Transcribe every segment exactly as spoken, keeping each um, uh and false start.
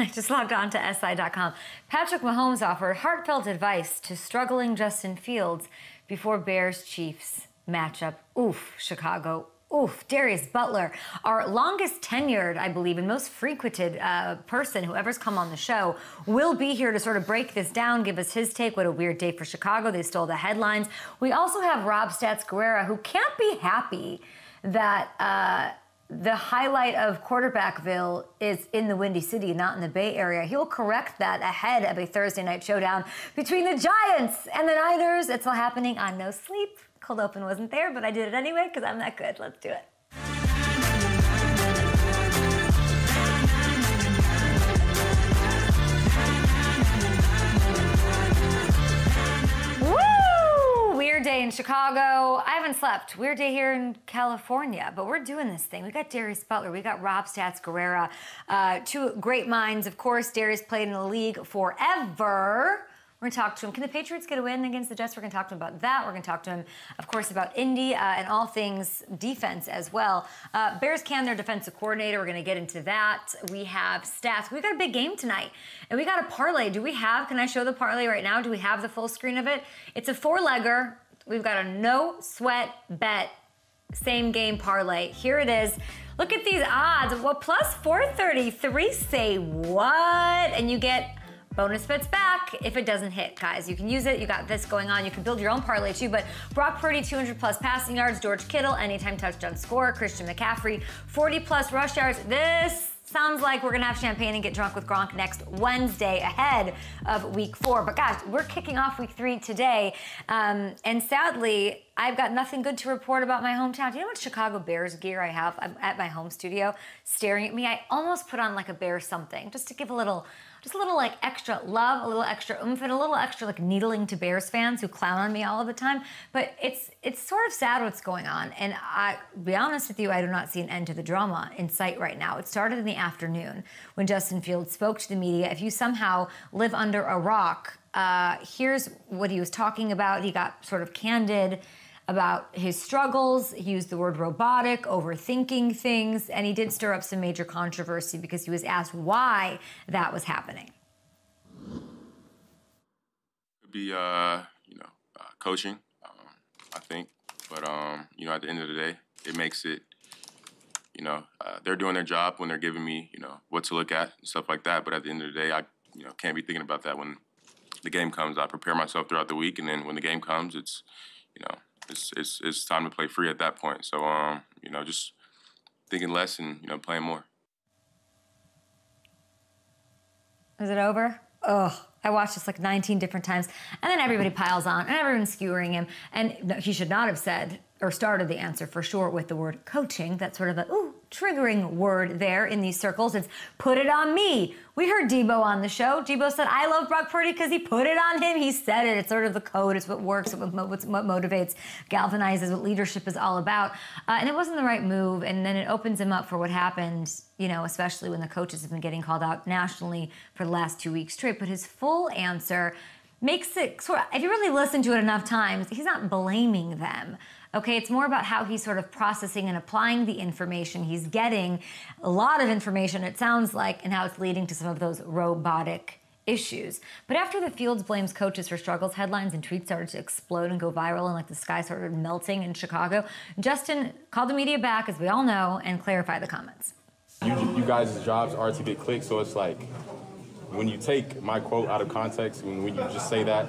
I just logged on to S I dot com. Patrick Mahomes offered heartfelt advice to struggling Justin Fields before Bears-Chiefs matchup. Oof, Chicago. Oof, Darius Butler, our longest tenured, I believe, and most frequented uh, person, whoever's come on the show, will be here to sort of break this down, give us his take. What a weird day for Chicago. They stole the headlines. We also have Rob Stats Guerrera, who can't be happy that uh, the highlight of Quarterbackville is in the Windy City, not in the Bay Area. He'll correct that ahead of a Thursday night showdown between the Giants and the Niners. It's all happening on No Sleep. Cold open wasn't there, but I did it anyway because I'm that good. Let's do it. Woo! Weird day in Chicago. I haven't slept. Weird day here in California, but we're doing this thing. We got Darius Butler. We got Rob Stats Guerrera. Uh, two great minds, of course. Darius played in the league forever. We're going to talk to him. Can the Patriots get a win against the Jets? We're going to talk to him about that. We're going to talk to him, of course, about Indy uh, and all things defense as well. Uh, Bears can their defensive coordinator. We're going to get into that. We have stats. We've got a big game tonight, and we got a parlay. Do we have? Can I show the parlay right now? Do we have the full screen of it? It's a four-legger. We've got a no-sweat bet, same-game parlay. Here it is. Look at these odds. Well, plus four thirty-three. Say what? And you get bonus bets back if it doesn't hit, guys. You can use it. You got this going on. You can build your own parlay too, but Brock Purdy, two hundred plus passing yards. George Kittle, anytime touchdown score. Christian McCaffrey, forty plus rush yards. This sounds like we're going to have champagne and get drunk with Gronk next Wednesday ahead of week four. But guys, we're kicking off week three today. Um, and sadly, I've got nothing good to report about my hometown. Do you know what Chicago Bears gear I have? I'm at my home studio staring at me. I almost put on like a bear something just to give a little... Just a little like extra love, a little extra oomph, and a little extra like needling to Bears fans who clown on me all of the time. But it's it's sort of sad what's going on. And I, to be honest with you, I do not see an end to the drama in sight right now. It started in the afternoon when Justin Fields spoke to the media. If you somehow live under a rock, uh, here's what he was talking about. He got sort of candid about his struggles. He used the word robotic, overthinking things, and he did stir up some major controversy because he was asked why that was happening. Could be, uh, you know, uh, coaching, um, I think. But, um, you know, at the end of the day, it makes it, you know, uh, they're doing their job when they're giving me, you know, what to look at and stuff like that. But at the end of the day, I, you know, can't be thinking about that when the game comes. I prepare myself throughout the week, and then when the game comes, it's, you know, It's, it's, it's time to play free at that point. So, um, you know, just thinking less and, you know, playing more. Is it over? Ugh. I watched this like nineteen different times. And then everybody piles on and everyone's skewering him. And no, he should not have said or started the answer for sure with the word coaching. That's sort of a, ooh, triggering word there in these circles. It's put it on me. We heard Debo on the show. Debo said, I love Brock Purdy because he put it on him. He said it. It's sort of the code. It's what works. It's what motivates, galvanizes, what leadership is all about. Uh, and it wasn't the right move. And then it opens him up for what happened, you know, especially when the coaches have been getting called out nationally for the last two weeks straight. But his full answer makes it sort of, if you really listen to it enough times, he's not blaming them. Okay, it's more about how he's sort of processing and applying the information. He's getting a lot of information, it sounds like, and how it's leading to some of those robotic issues. But after the Fields blames coaches for struggles, headlines and tweets started to explode and go viral, and like the sky started melting in Chicago, Justin called the media back, as we all know, and clarified the comments. You, you guys' jobs are to get clicks, so it's like, when you take my quote out of context, when, when you just say that,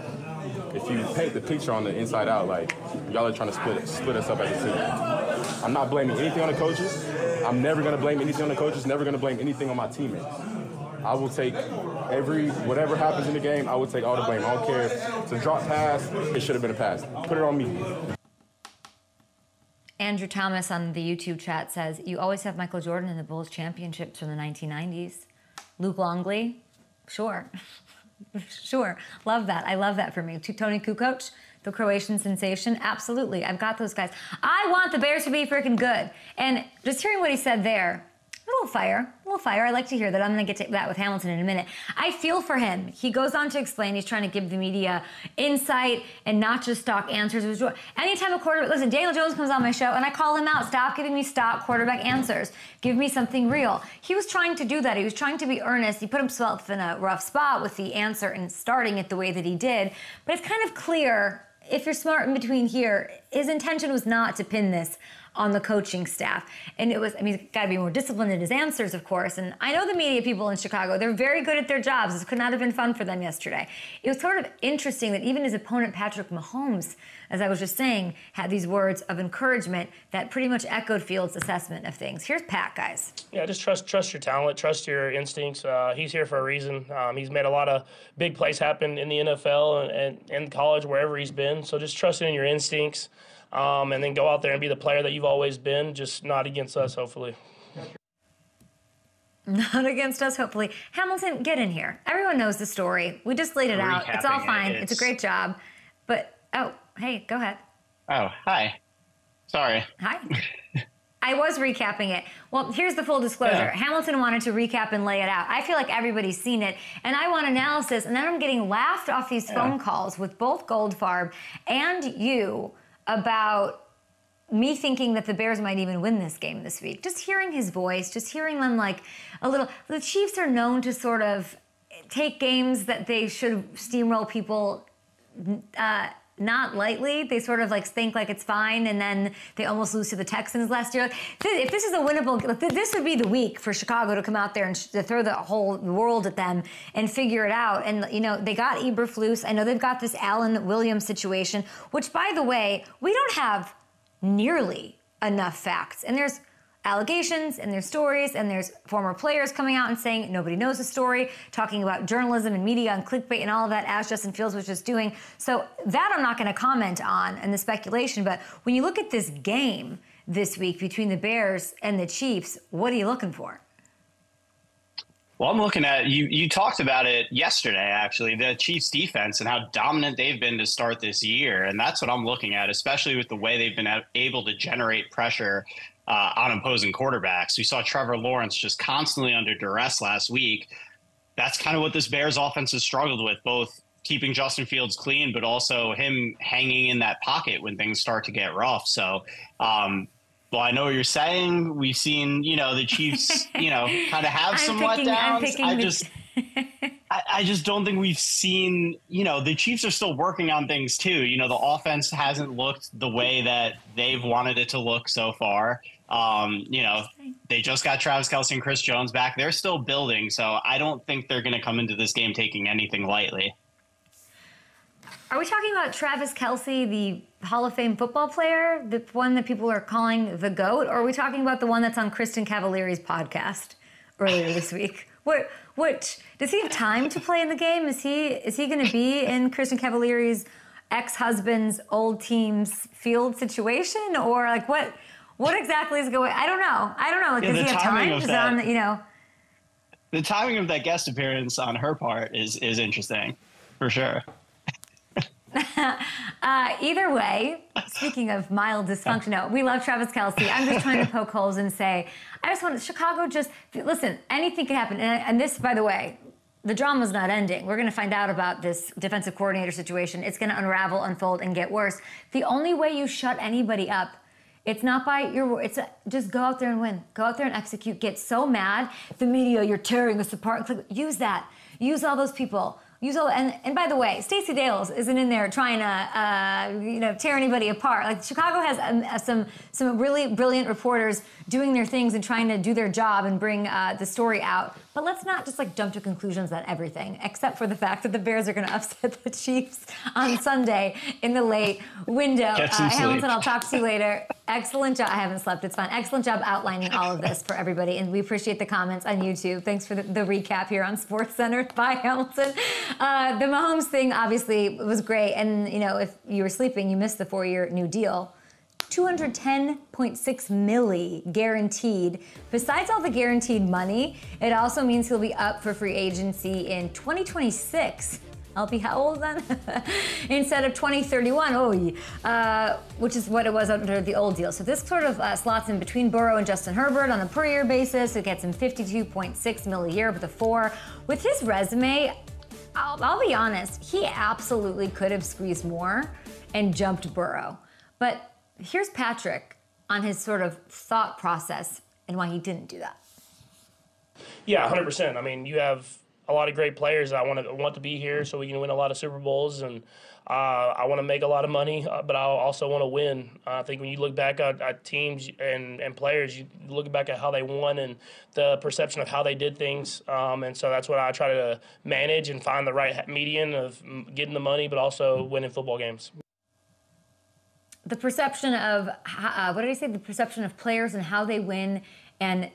if you paint the picture on the inside out, like, y'all are trying to split, split us up as a team. I'm not blaming anything on the coaches. I'm never going to blame anything on the coaches, never going to blame anything on my teammates. I will take every, whatever happens in the game, I will take all the blame. I don't care. It's a drop pass. It should have been a pass. Put it on me. Andrew Thomas on the YouTube chat says, you always have Michael Jordan in the Bulls championships from the nineteen nineties. Luke Longley. Sure. Sure. Love that. I love that for me. Tony Kukoc, the Croatian sensation. Absolutely. I've got those guys. I want the Bears to be freaking good. And just hearing what he said there, A little fire, a little fire. I like to hear that. I'm going to get to that with Hamilton in a minute. I feel for him. He goes on to explain he's trying to give the media insight and not just stock answers. Anytime a quarterback, listen, Daniel Jones comes on my show and I call him out. Stop giving me stock quarterback answers. Give me something real. He was trying to do that. He was trying to be earnest. He put himself in a rough spot with the answer and starting it the way that he did. But it's kind of clear, if you're smart in between here, his intention was not to pin this on the coaching staff. And it was, I mean, he's got to be more disciplined in his answers, of course. And I know the media people in Chicago, they're very good at their jobs. This could not have been fun for them yesterday. It was sort of interesting that even his opponent, Patrick Mahomes, as I was just saying, had these words of encouragement that pretty much echoed Fields' assessment of things. Here's Pat, guys. Yeah, just trust trust your talent, trust your instincts. Uh, he's here for a reason. Um, he's made a lot of big plays happen in the N F L and, and in college, wherever he's been. So just trust in your instincts. Um, and then go out there and be the player that you've always been, just not against us, hopefully. Not against us, hopefully. Hamilton, get in here. Everyone knows the story. We just laid it out. It's all fine. It. It's, it's a great job. But, oh, hey, go ahead. Oh, hi. Sorry. Hi. I was recapping it. Well, here's the full disclosure. Yeah. Hamilton wanted to recap and lay it out. I feel like everybody's seen it, and I want analysis, and then I'm getting laughed off these yeah. phone calls with both Goldfarb and you about me thinking that the Bears might even win this game this week. Just hearing his voice, just hearing them like a little, the Chiefs are known to sort of take games that they should steamroll people uh, not lightly. They sort of like think like it's fine, and then they almost lose to the Texans last year. If this is a winnable, this would be the week for Chicago to come out there and to throw the whole world at them and figure it out. And, you know, they got Eberflus. I know they've got this Allen Williams situation, which, by the way, we don't have nearly enough facts. And there's allegations and there's stories and there's former players coming out and saying nobody knows the story, talking about journalism and media and clickbait and all of that, as Justin Fields was just doing. So that I'm not going to comment on and the speculation, but when you look at this game this week between the Bears and the Chiefs, what are you looking for? Well, I'm looking at, you you talked about it yesterday, actually, the Chiefs defense and how dominant they've been to start this year. And that's what I'm looking at, especially with the way they've been able to generate pressure Uh, on opposing quarterbacks. We saw Trevor Lawrence just constantly under duress last week. That's kind of what this Bears offense has struggled with, both keeping Justin Fields clean, but also him hanging in that pocket when things start to get rough. So, um, well, I know what you're saying. We've seen, you know, the Chiefs, you know, kind of have I'm some picking, letdowns. I just, I, I just don't think we've seen, you know, the Chiefs are still working on things too. You know, the offense hasn't looked the way that they've wanted it to look so far. Um, you know, they just got Travis Kelce and Chris Jones back. They're still building, so I don't think they're going to come into this game taking anything lightly. Are we talking about Travis Kelce, the Hall of Fame football player, the one that people are calling the GOAT, or are we talking about the one that's on Kristen Cavallari's podcast earlier this week? What, what, does he have time to play in the game? Is he, is he going to be in Kristen Cavallari's ex-husband's old team's field situation, or like what? What exactly is going on? I don't know. I don't know. Like, yeah, does he have time? Is that, on the, you know? The timing of that guest appearance on her part is, is interesting, for sure. uh, either way, speaking of mild dysfunction, no, we love Travis Kelce. I'm just trying to poke holes and say, I just want Chicago just, listen, anything can happen. And, and this, by the way, the drama's not ending. We're going to find out about this defensive coordinator situation. It's going to unravel, unfold, and get worse. The only way you shut anybody up, it's not by your, it's a, just go out there and win. Go out there and execute. Get so mad. The media, you're tearing us apart. Use that. Use all those people. Use all, and, and by the way, Stacey Dales isn't in there trying to, uh, you know, tear anybody apart. Like, Chicago has um, some, some really brilliant reporters doing their things and trying to do their job and bring uh, the story out. But let's not just, like, jump to conclusions on everything, except for the fact that the Bears are going to upset the Chiefs on Sunday in the late window. Uh, Hamilton, I'll talk to you later. Excellent job. I haven't slept. It's fine. Excellent job outlining all of this for everybody, and we appreciate the comments on YouTube. Thanks for the, the recap here on SportsCenter. Bye, Hamilton. Uh, the Mahomes thing, obviously, was great. And, you know, if you were sleeping, you missed the four-year new deal. two hundred ten point six milli guaranteed. Besides all the guaranteed money, it also means he'll be up for free agency in twenty twenty-six I'll be how old then? Instead of twenty thirty-one, oh, uh, which is what it was under the old deal. So this sort of uh, slots in between Burrow and Justin Herbert on a per year basis. It gets him fifty-two point six mil a year with a four. With his resume, I'll, I'll be honest, he absolutely could have squeezed more and jumped Burrow. But here's Patrick on his sort of thought process and why he didn't do that. Yeah, one hundred percent. I mean, you have a lot of great players. I want to want to be here so we can win a lot of Super Bowls, and uh, I want to make a lot of money, uh, but I also want to win. Uh, I think when you look back at, at teams and, and players, you look back at how they won and the perception of how they did things, um, and so that's what I try to manage and find the right median of getting the money, but also winning football games. The perception of, uh, what did I say, the perception of players and how they win and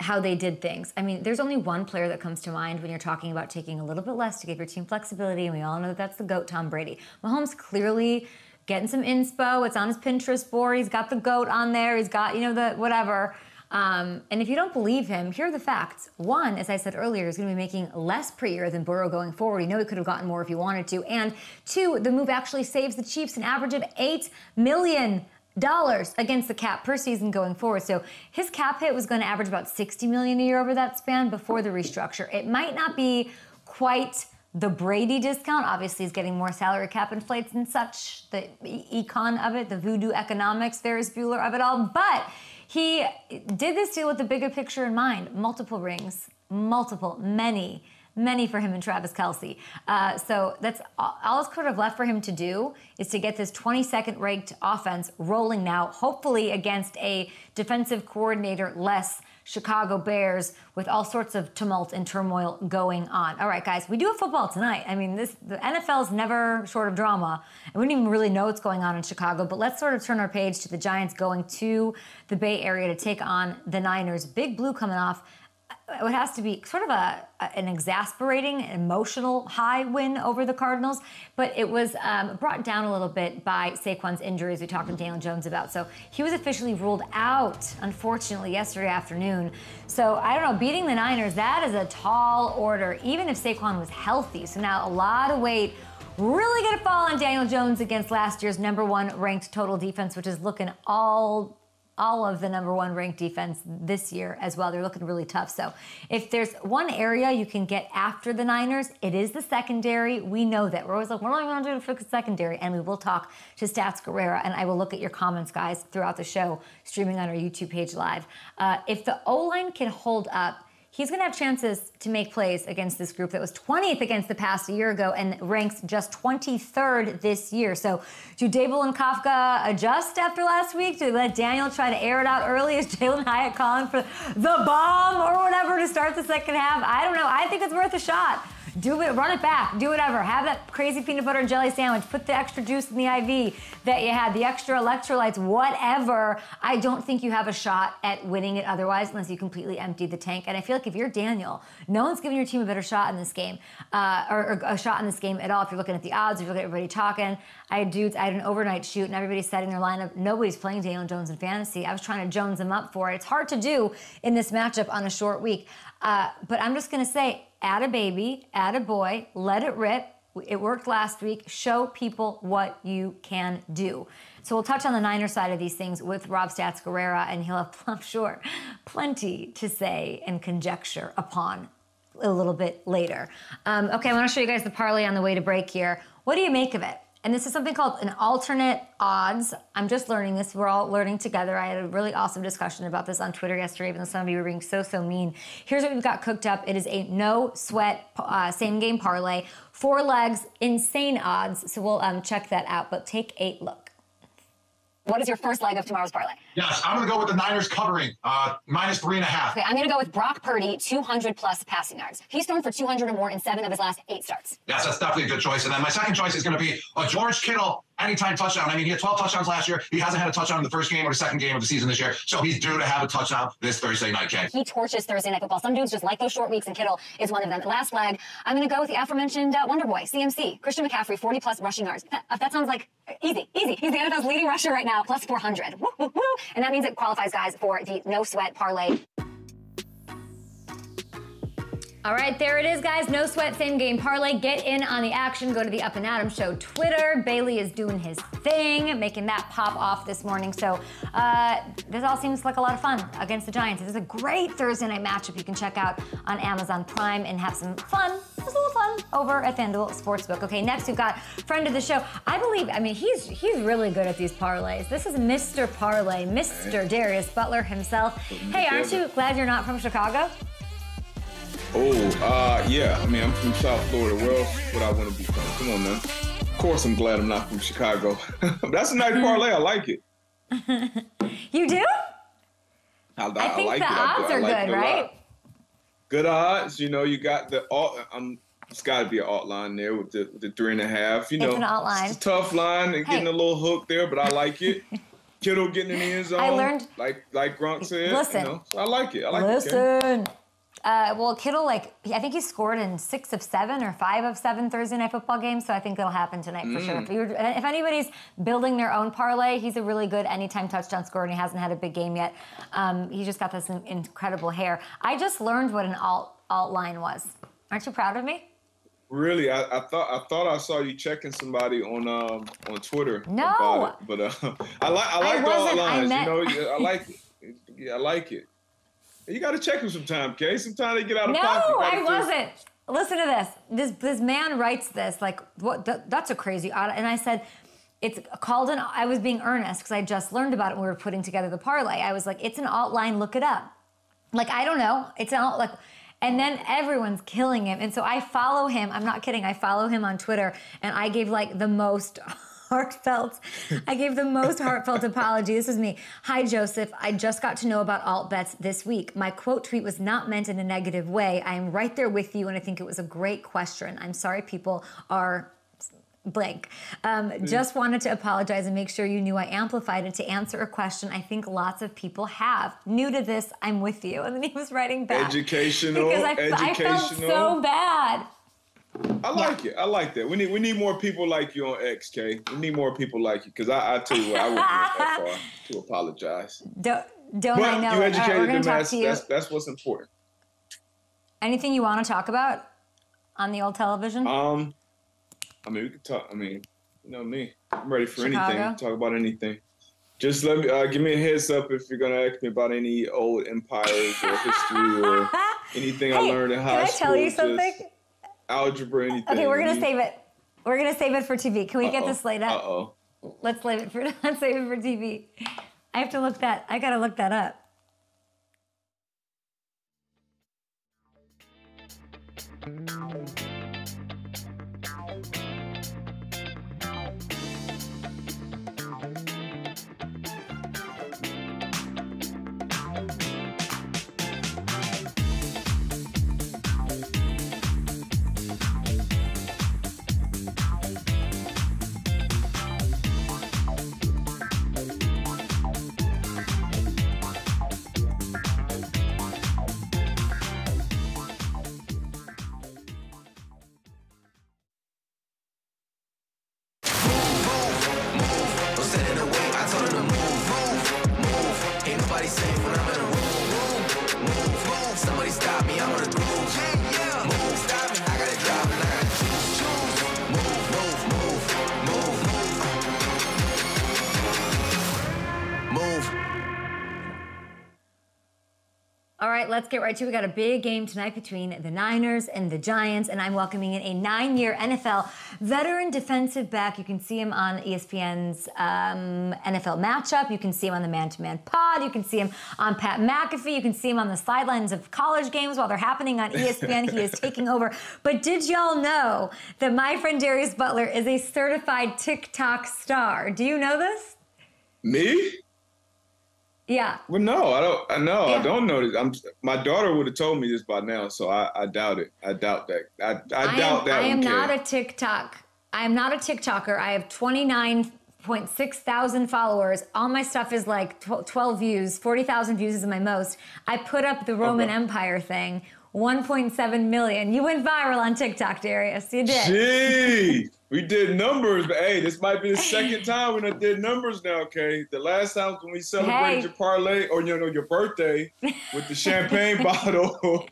how they did things. I mean, there's only one player that comes to mind when you're talking about taking a little bit less to give your team flexibility, and we all know that that's the GOAT, Tom Brady. Mahomes clearly getting some inspo. It's on his Pinterest board. He's got the GOAT on there. He's got, you know, the whatever. Um, and if you don't believe him, here are the facts. One, as I said earlier, he's going to be making less per year than Burrow going forward. You know he could have gotten more if he wanted to. And two, the move actually saves the Chiefs an average of eight million dollars against the cap per season going forward. So his cap hit was going to average about sixty million dollars a year over that span before the restructure. It might not be quite the Brady discount. Obviously, he's getting more salary cap inflates and such, the econ of it, the voodoo economics, Ferris Bueller of it all. But he did this deal with the bigger picture in mind. Multiple rings, multiple, many, many for him and Travis Kelce. Uh, so that's all, all that's sort of left for him to do is to get this twenty-second ranked offense rolling now, hopefully against a defensive coordinator less Chicago Bears with all sorts of tumult and turmoil going on. All right, guys, we do have football tonight. I mean, this the N F L's never short of drama. And we don't even really know what's going on in Chicago, but let's sort of turn our page to the Giants going to the Bay Area to take on the Niners. Big Blue coming off what has to be sort of a an exasperating, emotional high win over the Cardinals, but it was um, brought down a little bit by Saquon's injuries we talked to Daniel Jones about. So he was officially ruled out, unfortunately, yesterday afternoon. So I don't know, beating the Niners, that is a tall order, even if Saquon was healthy. So now a lot of weight really going to fall on Daniel Jones against last year's number one ranked total defense, which is looking all all of the number one ranked defense this year as well. They're looking really tough. So if there's one area you can get after the Niners, it is the secondary. We know that. We're always like, what are we going to do to fix the secondary? And we will talk to Stats Guerrera, and I will look at your comments, guys, throughout the show, streaming on our YouTube page live. Uh, if the O-line can hold up, he's going to have chances to make plays against this group that was twentieth against the pass a year ago and ranks just twenty-third this year. So do Dable and Kafka adjust after last week? Do they let Daniel try to air it out early? Is Jalen Hyatt calling for the bomb or whatever to start the second half? I don't know. I think it's worth a shot. Do it, run it back, do whatever. Have that crazy peanut butter and jelly sandwich. Put the extra juice in the I V that you had, the extra electrolytes, whatever. I don't think you have a shot at winning it otherwise unless you completely empty the tank. And I feel like if you're Daniel, no one's giving your team a better shot in this game, uh, or, or a shot in this game at all. If you're looking at the odds, if you're looking at everybody talking, I had dudes, I had an overnight shoot and everybody's setting their lineup. Nobody's playing Daniel Jones in fantasy. I was trying to Jones them up for it. It's hard to do in this matchup on a short week. Uh, but I'm just going to say, add a baby, add a boy, let it rip. It worked last week. Show people what you can do. So we'll touch on the Niners side of these things with Rob Stats Guerrera, and he'll have, I'm sure, plenty to say and conjecture upon a little bit later. Um, okay, I want to show you guys the parlay on the way to break here. What do you make of it? And this is something called an alternate odds. I'm just learning this. We're all learning together. I had a really awesome discussion about this on Twitter yesterday, even though some of you were being so, so mean. Here's what we've got cooked up. It is a no-sweat uh, same-game parlay. Four legs, insane odds. So we'll um, check that out, but take a look. What is your first leg of tomorrow's parlay? Yes, I'm going to go with the Niners covering, uh, minus three and a half. Okay, I'm going to go with Brock Purdy, two hundred plus passing yards. He's thrown for two hundred or more in seven of his last eight starts. Yes, that's definitely a good choice. And then my second choice is going to be a George Kittle anytime touchdown. I mean, he had twelve touchdowns last year. He hasn't had a touchdown in the first game or the second game of the season this year. So he's due to have a touchdown this Thursday night, Jay. He torches Thursday night football. Some dudes just like those short weeks, and Kittle is one of them. Last leg, I'm going to go with the aforementioned uh, Wonder Boy, C M C, Christian McCaffrey, forty plus rushing yards. That, that sounds like easy, easy. He's the N F L's leading rusher right now, plus four hundred. Woo, woo, woo. And that means it qualifies, guys, for the no-sweat parlay. All right, there it is, guys. No sweat, same game parlay. Get in on the action. Go to the Up and Adam Show Twitter. Bailey is doing his thing, making that pop off this morning. So uh, this all seems like a lot of fun against the Giants. This is a great Thursday night matchup you can check out on Amazon Prime and have some fun. Just a little fun over at FanDuel Sportsbook. Okay, next we've got friend of the show. I believe, I mean, he's he's really good at these parlays. This is Mister Parlay, Mister Right. Darius Butler himself. Hey, aren't you glad you're not from Chicago? Oh, uh, yeah. I mean, I'm from South Florida. Where else would I want to be from? Come on, man. Of course I'm glad I'm not from Chicago. But that's a nice parlay. I like it. You do? I, I, I think like the it. odds I, I like are good, right? Good odds. You know, you got the alt. Um, it's got to be an alt line there with the, with the three and a half. You know, it's an alt line. It's a tough line and hey. getting a little hook there, but I like it. Kittle getting in the end zone. I learned. Like, like Gronk said. Listen. You know, so I like it. I like listen. it. Listen. Uh, well, Kittle, like, I think he scored in six of seven or five of seven Thursday night football games, so I think it'll happen tonight for mm. sure. If, you're, if anybody's building their own parlay, he's a really good anytime touchdown scorer, and he hasn't had a big game yet. Um, he's just got this incredible hair. I just learned what an alt, alt line was. Aren't you proud of me? Really, I, I thought I thought I saw you checking somebody on um, on Twitter. No, about it. but uh, I like I like the alt lines. I meant... You know, I like it. Yeah, I like it. You got to check them sometime, Kay. Sometimes they get out of no, pocket. No, I wasn't. Listen to this. This this man writes this, like, what? Th that's a crazy odd. And I said, it's called an, I was being earnest because I just learned about it when we were putting together the parlay. I was like, it's an alt line, look it up. Like, I don't know. It's an alt, like, and then everyone's killing him. And so I follow him. I'm not kidding. I follow him on Twitter, and I gave, like, the most... heartfelt. I gave the most heartfelt apology. This is me. Hi, Joseph. I just got to know about alt bets this week. My quote tweet was not meant in a negative way. I am right there with you, and I think it was a great question. I'm sorry people are blank. Um, mm. Just wanted to apologize and make sure you knew I amplified it to answer a question I think lots of people have. New to this, I'm with you. And then he was writing back. Educational. Because I, educational. I felt so bad. I like yeah. it. I like that. We need we need more people like you on X, Kay. We need more people like you, because I, I tell you what, I wouldn't go that far to apologize. Don't, don't I know? You educated right, we're them. Talk that's, to you. That's, that's what's important. Anything you want to talk about on the old television? Um, I mean, we could talk. I mean, you know me. I'm ready for Chicago. anything. Talk about anything. Just let me uh, give me a heads up if you're gonna ask me about any old empires or history or anything hey, I learned in high school. Can I tell you something? Just, algebra, anything. Okay, we're gonna save it. We're gonna save it for T V. Can we uh-oh. get this laid up? Uh oh. Let's save it for. Let's save it for T V. I have to look that. I gotta look that up. All right, let's get right to it. We got a big game tonight between the Niners and the Giants, and I'm welcoming in a nine-year N F L veteran defensive back. You can see him on E S P N's um, N F L matchup. You can see him on the Man-to-Man pod. You can see him on Pat McAfee. You can see him on the sidelines of college games while they're happening on E S P N. He is taking over. But did y'all know that my friend Darius Butler is a certified TikTok star? Do you know this? Me? Yeah. Well, no, I don't. I know. Yeah. I don't know. I'm, my daughter would have told me this by now, so I, I doubt it. I doubt that. I, I, I doubt am, that. I am not a TikTok. I am not a TikToker. I have twenty-nine point six thousand followers. All my stuff is like twelve views. forty thousand views is my most. I put up the Roman okay. Empire thing. one point seven million. You went viral on TikTok, Darius. You did. Jeez. We did numbers, but hey, this might be the second time we done did numbers now, Kay. The last time when we celebrated hey. your parlay or you know your birthday with the champagne bottle,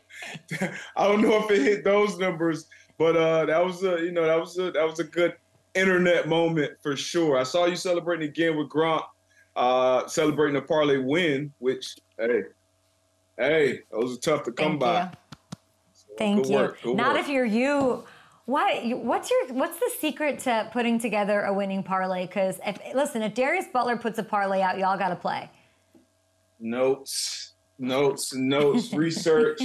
I don't know if it hit those numbers, but uh, that was a you know that was a that was a good internet moment for sure. I saw you celebrating again with Gronk, uh, celebrating a parlay win, which hey, hey, those are tough to come Thank by. So, Thank you. Work, Not work. if you're you. What, what's your what's the secret to putting together a winning parlay? Because if, listen, if Darius Butler puts a parlay out, y'all got to play. Notes, notes, notes, research,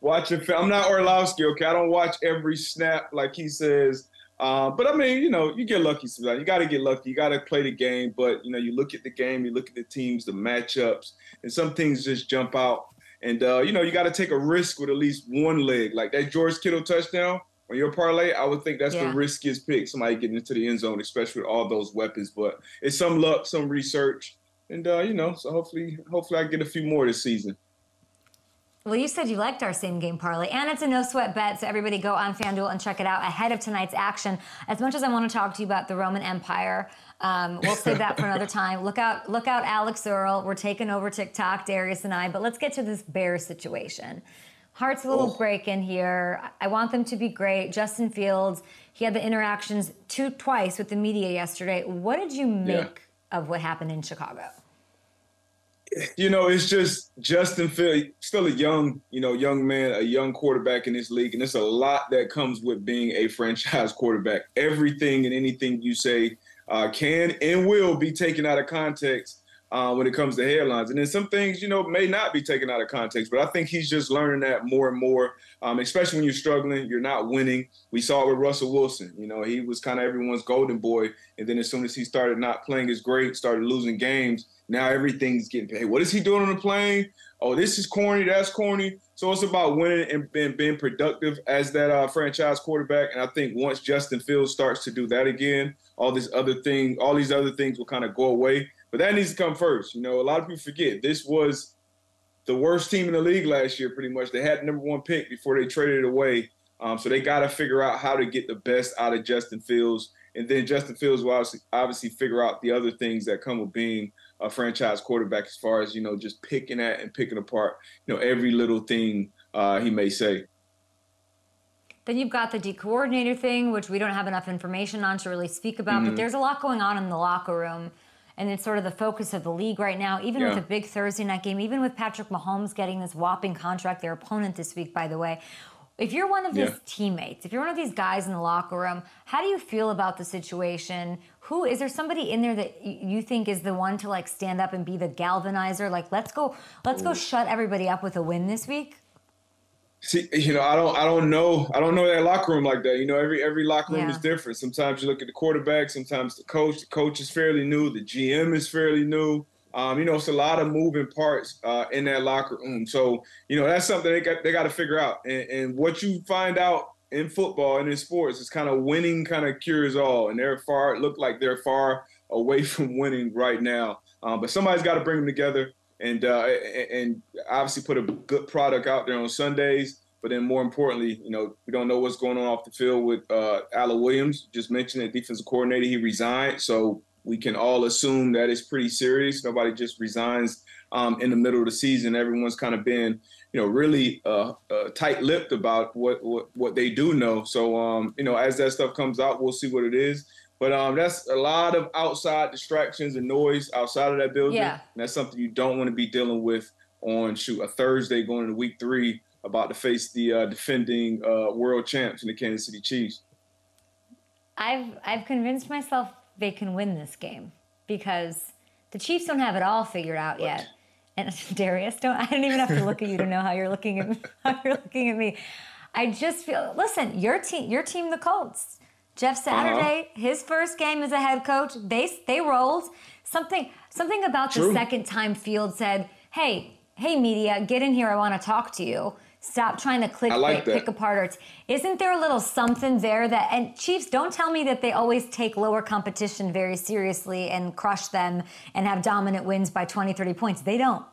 watch it. I'm not Orlovsky, okay? I don't watch every snap like he says. Uh, but, I mean, you know, you get lucky sometimes. You got to get lucky. You got to play the game. But, you know, you look at the game, you look at the teams, the matchups, and some things just jump out. And, uh, you know, you got to take a risk with at least one leg. Like that George Kittle touchdown. On your parlay, I would think that's yeah. the riskiest pick, somebody getting into the end zone, especially with all those weapons. But it's some luck, some research. And, uh, you know, so hopefully hopefully I get a few more this season. Well, you said you liked our same-game parlay, and it's a no-sweat bet, so everybody go on FanDuel and check it out ahead of tonight's action. As much as I want to talk to you about the Roman Empire, um, we'll save that for another time. Look out, look out, Alex Earl. We're taking over TikTok, Darius and I. But let's get to this Bears situation. Heart's a little oh. break in here. I want them to be great. Justin Fields, he had the interactions two twice with the media yesterday. What did you make yeah. of what happened in Chicago? You know, it's just Justin Fields, still a young, you know, young man, a young quarterback in this league, and it's a lot that comes with being a franchise quarterback. Everything and anything you say uh, can and will be taken out of context. Uh, when it comes to headlines. And then some things, you know, may not be taken out of context, but I think he's just learning that more and more, um, especially when you're struggling, you're not winning. We saw it with Russell Wilson. You know, he was kind of everyone's golden boy. And then as soon as he started not playing as great, started losing games, now everything's getting paid. What is he doing on the plane? Oh, this is corny, that's corny. So it's about winning and being, being productive as that uh, franchise quarterback. And I think once Justin Fields starts to do that again, all this other thing, all these other things will kind of go away. But that needs to come first. You know, a lot of people forget this was the worst team in the league last year, pretty much. They had the number one pick before they traded it away. Um, so they got to figure out how to get the best out of Justin Fields. And then Justin Fields will obviously, obviously figure out the other things that come with being a franchise quarterback as far as, you know, just picking at and picking apart, you know, every little thing uh, he may say. Then you've got the D coordinator thing, which we don't have enough information on to really speak about. Mm-hmm. But there's a lot going on in the locker room. And it's sort of the focus of the league right now, even yeah. with a big Thursday night game, even with Patrick Mahomes getting this whopping contract, their opponent this week, by the way. If you're one of yeah. these teammates, if you're one of these guys in the locker room, how do you feel about the situation? Who is there somebody in there that you think is the one to like stand up and be the galvanizer? Like, let's go, let's Ooh. go shut everybody up with a win this week. See, you know, I don't, I don't know, I don't know that locker room like that. You know, every every locker room yeah. is different. Sometimes you look at the quarterback, sometimes the coach. The coach is fairly new. The G M is fairly new. Um, you know, it's a lot of moving parts uh, in that locker room. So, you know, that's something they got they got to figure out. And, and what you find out in football and in sports is kind of winning kind of cures all. And they're far it looked like they're far away from winning right now. Um, but somebody's got to bring them together. And uh, and obviously put a good product out there on Sundays. But then more importantly, you know, we don't know what's going on off the field with uh, Allen Williams. Just mentioned that defensive coordinator, he resigned. So we can all assume that it's pretty serious. Nobody just resigns um, in the middle of the season. Everyone's kind of been, you know, really uh, uh, tight-lipped about what, what, what they do know. So, um, you know, as that stuff comes out, we'll see what it is. But um, that's a lot of outside distractions and noise outside of that building. Yeah. And that's something you don't want to be dealing with on, shoot, a Thursday going into week three about to face the uh, defending uh, world champs in the Kansas City Chiefs. I've, I've convinced myself they can win this game because the Chiefs don't have it all figured out what? yet. And Darius, don't, I don't even have to look at you to know how you're looking at me. How you're looking at me. I just feel, listen, your team, your team, the Colts. Jeff Saturday, uh-huh. his first game as a head coach, they they rolled. Something something about True. the second time Fields said, hey, hey, media, get in here. I want to talk to you. Stop trying to click, like pick, pick apart. Isn't there a little something there that, and Chiefs, don't tell me that they always take lower competition very seriously and crush them and have dominant wins by twenty, thirty points. They don't.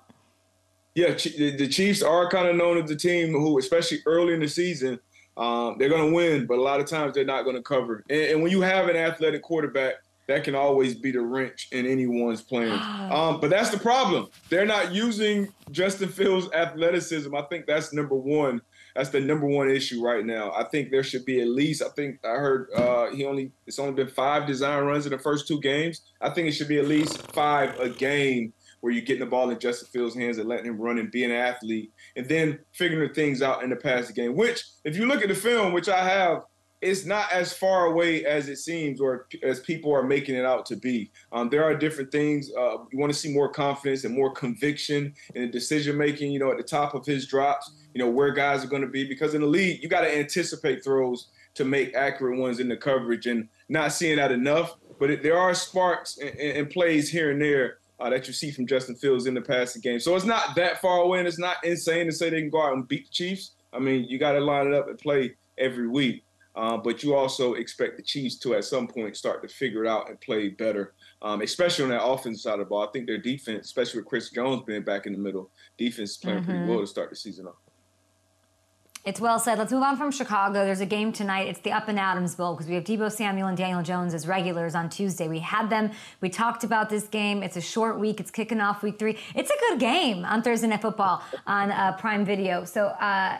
Yeah, the Chiefs are kind of known as the team who, especially early in the season, Um, they're going to win, but a lot of times they're not going to cover. And, and when you have an athletic quarterback, that can always be the wrench in anyone's plans. Um, but that's the problem. They're not using Justin Fields' athleticism. I think that's number one. That's the number one issue right now. I think there should be at least, I think I heard uh, he only it's only been five design runs in the first two games. I think it should be at least five a game where you're getting the ball in Justin Fields' hands and letting him run and be an athlete, and then figuring things out in the passing game, which if you look at the film, which I have, it's not as far away as it seems or as people are making it out to be. Um, there are different things. Uh, you want to see more confidence and more conviction in the decision-making, you know, at the top of his drops, you know, where guys are going to be. Because in the league, you got to anticipate throws to make accurate ones in the coverage, and not seeing that enough. But it, there are sparks and, and plays here and there uh, that you see from Justin Fields in the passing game. So it's not that far away, and it's not insane to say they can go out and beat the Chiefs. I mean, you got to line it up and play every week. Uh, but you also expect the Chiefs to, at some point, start to figure it out and play better, um, especially on that offensive side of the ball. I think their defense, especially with Chris Jones being back in the middle, defense is playing mm-hmm. pretty well to start the season off. It's well said. Let's move on from Chicago. There's a game tonight. It's the Up and Adams Bowl because we have Debo Samuel and Daniel Jones as regulars on Tuesday. We had them. We talked about this game. It's a short week. It's kicking off week three. It's a good game on Thursday Night Football on uh, Prime Video. So, uh,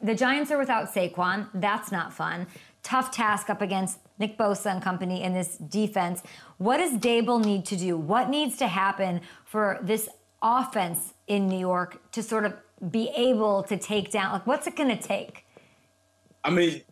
the Giants are without Saquon. That's not fun. Tough task up against Nick Bosa and company in this defense. What does Dable need to do? What needs to happen for this offense in New York to sort of be able to take down? Like, what's it going to take? I mean,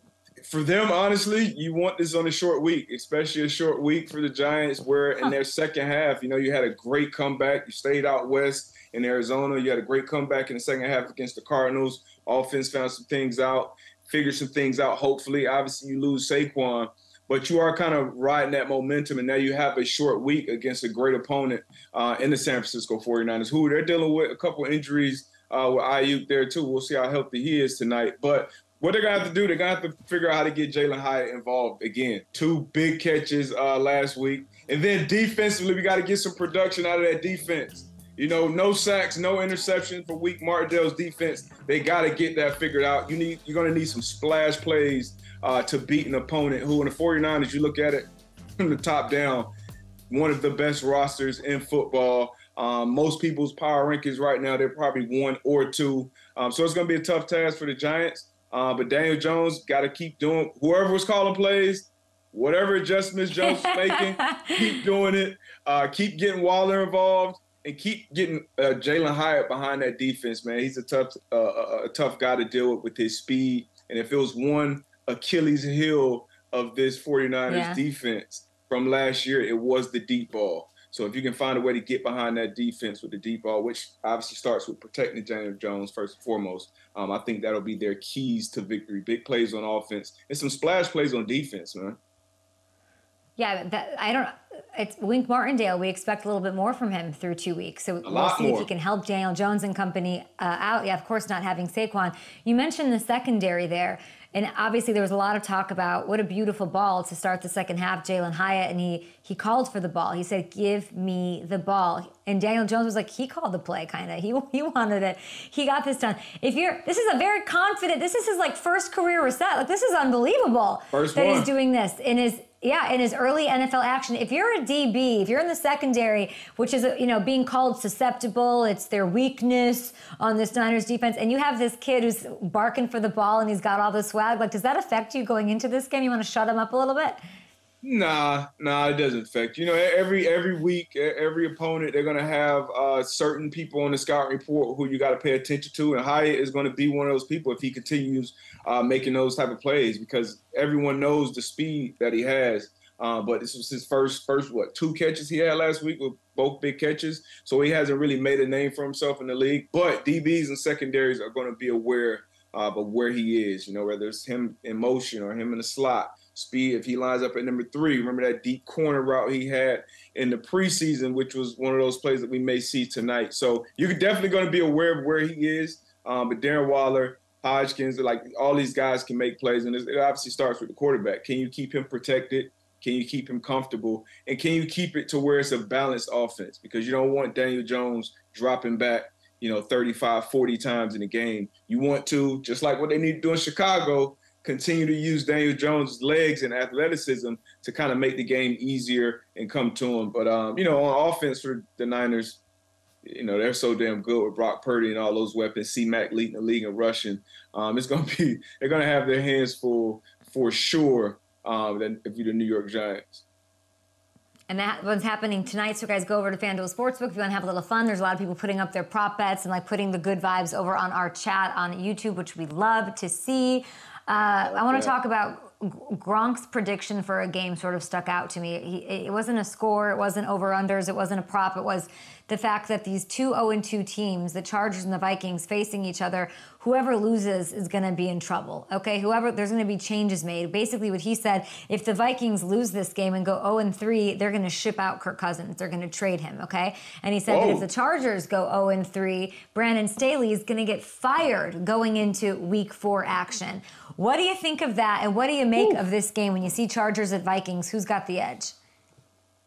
for them, honestly, you want this on a short week, especially a short week for the Giants where in their second half, you know, you had a great comeback. You stayed out west in Arizona. You had a great comeback in the second half against the Cardinals. Offense found some things out, figured some things out, hopefully. Obviously, you lose Saquon, but you are kind of riding that momentum, and now you have a short week against a great opponent uh, in the San Francisco forty-niners, who they're dealing with a couple injuries uh, with Ayuk there, too. We'll see how healthy he is tonight. But what they're going to have to do, they're going to have to figure out how to get Jalen Hyatt involved again. Two big catches uh, last week. And then defensively, we got to get some production out of that defense. You know, no sacks, no interception for Wink Martindale's defense. They got to get that figured out. You need, you're going to need some splash plays uh, to beat an opponent who, in the forty-niners, you look at it from the top down, one of the best rosters in football. Um, most people's power rankings right now, they're probably one or two. Um, so it's going to be a tough task for the Giants. Uh, but Daniel Jones got to keep doing whoever was calling plays. Whatever adjustments Jones is making, keep doing it. Uh, keep getting Waller involved. And keep getting uh, Jalen Hyatt behind that defense, man. He's a tough, uh, a tough guy to deal with with his speed. And if it was one Achilles heel of this forty-niners yeah. defense from last year, it was the deep ball. So if you can find a way to get behind that defense with the deep ball, which obviously starts with protecting Daniel Jones first and foremost, um, I think that'll be their keys to victory. Big plays on offense and some splash plays on defense, man. Yeah, that, I don't it's Wink Martindale. We expect a little bit more from him through two weeks. So we'll see more. If he can help Daniel Jones and company uh, out. Yeah, of course, not having Saquon. You mentioned the secondary there. And obviously there was a lot of talk about what a beautiful ball to start the second half, Jalen Hyatt. And he he called for the ball. He said, give me the ball. And Daniel Jones was like, he called the play, kind of. He he wanted it. He got this done. If you're, this is a very confident, this is his like first career reset. Like this is unbelievable first that one. He's doing this in his, yeah, in his early N F L action. If you're a D B, if you're in the secondary, which is, you know, being called susceptible, it's their weakness on this Niners defense, and you have this kid who's barking for the ball and he's got all the swag, like, does that affect you going into this game? You want to shut him up a little bit? Nah, nah, it doesn't affect you. You know, every every week, every opponent, they're going to have uh, certain people on the scout report who you got to pay attention to, and Hyatt is going to be one of those people if he continues uh, making those type of plays because everyone knows the speed that he has. Uh, but this was his first, first what, two catches he had last week with both big catches, so he hasn't really made a name for himself in the league. But D Bs and secondaries are going to be aware of uh, where he is, you know, whether it's him in motion or him in the slot. Speed, if he lines up at number three, remember that deep corner route he had in the preseason, which was one of those plays that we may see tonight. So you're definitely going to be aware of where he is. Um, but Darren Waller, Hodgkins, like all these guys can make plays. And it obviously starts with the quarterback. Can you keep him protected? Can you keep him comfortable? And can you keep it to where it's a balanced offense? Because you don't want Daniel Jones dropping back, you know, thirty-five, forty times in a game. You want to, just like what they need to do in Chicago, continue to use Daniel Jones' legs and athleticism to kind of make the game easier and come to him. But, um, you know, on offense for the Niners, you know, they're so damn good with Brock Purdy and all those weapons, C-Mac leading the league in rushing. Um, it's going to be – they're going to have their hands full for sure um, if you're the New York Giants. And that one's happening tonight, so guys, go over to FanDuel Sportsbook if you want to have a little fun. There's a lot of people putting up their prop bets and, like, putting the good vibes over on our chat on YouTube, which we love to see. Uh, I want to talk about Gronk's prediction for a game sort of stuck out to me. He, it wasn't a score. It wasn't over-unders. It wasn't a prop. It was the fact that these two oh and two teams, the Chargers and the Vikings, facing each other, whoever loses is going to be in trouble, okay? Whoever, there's going to be changes made. Basically what he said, if the Vikings lose this game and go oh and three, they're going to ship out Kirk Cousins. They're going to trade him, okay? And he said Whoa. that if the Chargers go oh and three, Brandon Staley is going to get fired going into week four action. What do you think of that, and what do you make Ooh. of this game when you see Chargers at Vikings? Who's got the edge?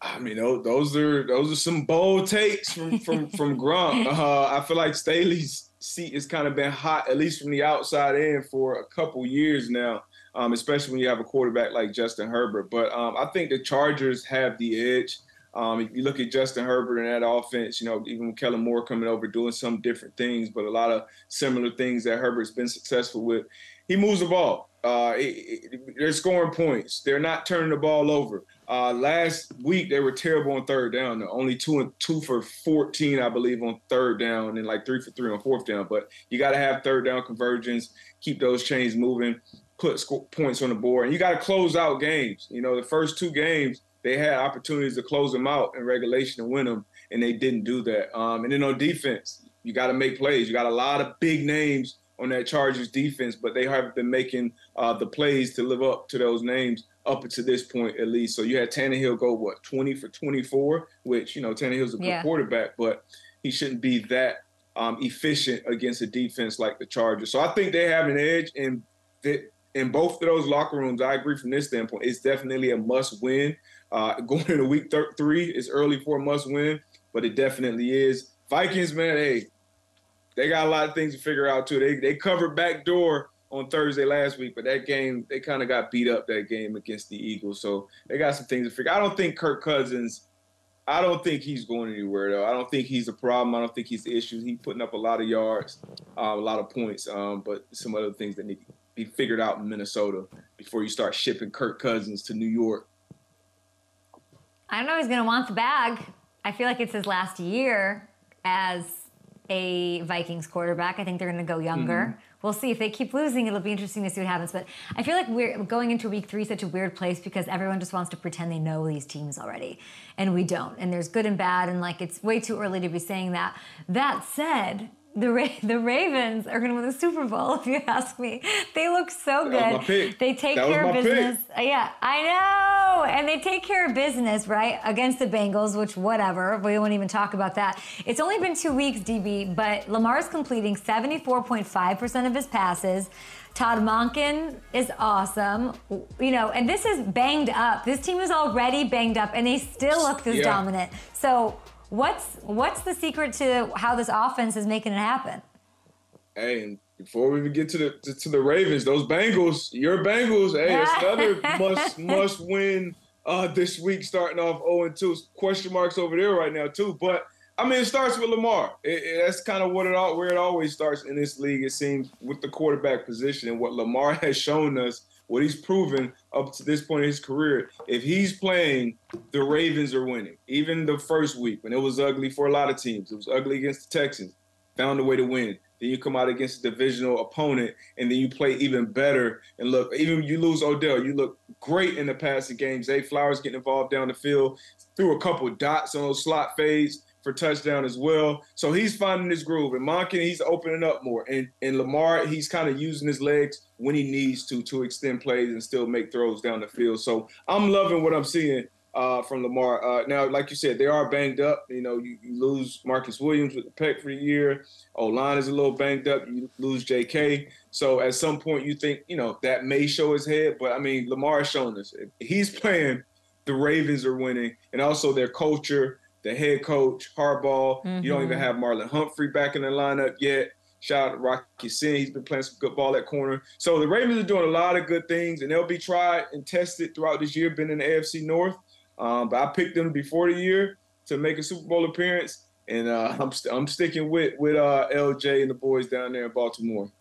I mean, those are those are some bold takes from from, from Gronk. Uh, I feel like Staley's seat has kind of been hot, at least from the outside in, for a couple years now, um, especially when you have a quarterback like Justin Herbert. But um, I think the Chargers have the edge. Um, if you look at Justin Herbert and that offense, you know, even with Kellen Moore coming over, doing some different things, but a lot of similar things that Herbert's been successful with. He moves the ball. Uh, it, it, they're scoring points. They're not turning the ball over. Uh, last week, they were terrible on third down. Though. Only two and two for fourteen, I believe, on third down, and like three for three on fourth down. But you got to have third down conversions, keep those chains moving, put sco- points on the board. And you got to close out games. You know, the first two games, they had opportunities to close them out in regulation and win them, and they didn't do that. Um, and then on defense, you got to make plays. You got a lot of big names on that Chargers defense, but they haven't been making uh, the plays to live up to those names up until this point, at least. So you had Tannehill go, what, twenty for twenty-four, which, you know, Tannehill's a good yeah. quarterback, but he shouldn't be that um, efficient against a defense like the Chargers. So I think they have an edge in, in both of those locker rooms. I agree from this standpoint. It's definitely a must-win. Uh, going into week th- three, it's early for a must-win, but it definitely is. Vikings, man, hey, they got a lot of things to figure out, too. They they covered backdoor on Thursday last week, but that game, they kind of got beat up that game against the Eagles. So they got some things to figure out. I don't think Kirk Cousins, I don't think he's going anywhere, though. I don't think he's a problem. I don't think he's the issue. He's putting up a lot of yards, uh, a lot of points, um, but some other things that need to be figured out in Minnesota before you start shipping Kirk Cousins to New York. I don't know if he's going to want the bag. I feel like it's his last year as a Vikings quarterback. I think they're going to go younger. Mm. We'll see. If they keep losing, it'll be interesting to see what happens. But I feel like we're going into week three such a weird place because everyone just wants to pretend they know these teams already, and we don't. And there's good and bad, and like it's way too early to be saying that. That said, the Ra- the Ravens are going to win the Super Bowl, if you ask me. They look so good. That was my pick. They take that care of business. Pick. Yeah, I know. And they take care of business, right, against the Bengals, which whatever. We won't even talk about that. It's only been two weeks, D B, but Lamar's completing seventy-four point five percent of his passes. Todd Monken is awesome. You know, and this is banged up. This team is already banged up, and they still look this yeah. dominant. So What's what's the secret to how this offense is making it happen? Hey, and before we even get to the to, to the Ravens, those Bengals, your Bengals, hey, it's another must must win uh, this week. Starting off oh and two, question marks over there right now too. But I mean, it starts with Lamar. It, it, that's kind of what it all where it always starts in this league. It seems with the quarterback position and what Lamar has shown us, what he's proven up to this point in his career. If he's playing, the Ravens are winning. Even the first week, when it was ugly for a lot of teams, it was ugly against the Texans, found a way to win. Then you come out against a divisional opponent, and then you play even better. And look, even you lose Odell, you look great in the passing game. Zay Flowers getting involved down the field, threw a couple dots on those slot fades for touchdown as well. So he's finding his groove. And Monken, he's opening up more. And and Lamar, he's kind of using his legs when he needs to to extend plays and still make throws down the field. So I'm loving what I'm seeing uh, from Lamar. Uh, now, like you said, they are banged up. You know, you, you lose Marcus Williams with the pec for the year. O-line is a little banged up. You lose J K. So at some point you think, you know, that may show his head. But, I mean, Lamar has shown us. He's playing, the Ravens are winning. And also their culture, the head coach, Harbaugh. Mm-hmm. You don't even have Marlon Humphrey back in the lineup yet. Shout out to Rocky Sin. He's been playing some good ball at corner. So the Ravens are doing a lot of good things, and they'll be tried and tested throughout this year, been in the A F C North. Um, but I picked them before the year to make a Super Bowl appearance, and uh, I'm, st- I'm sticking with, with uh, L J and the boys down there in Baltimore.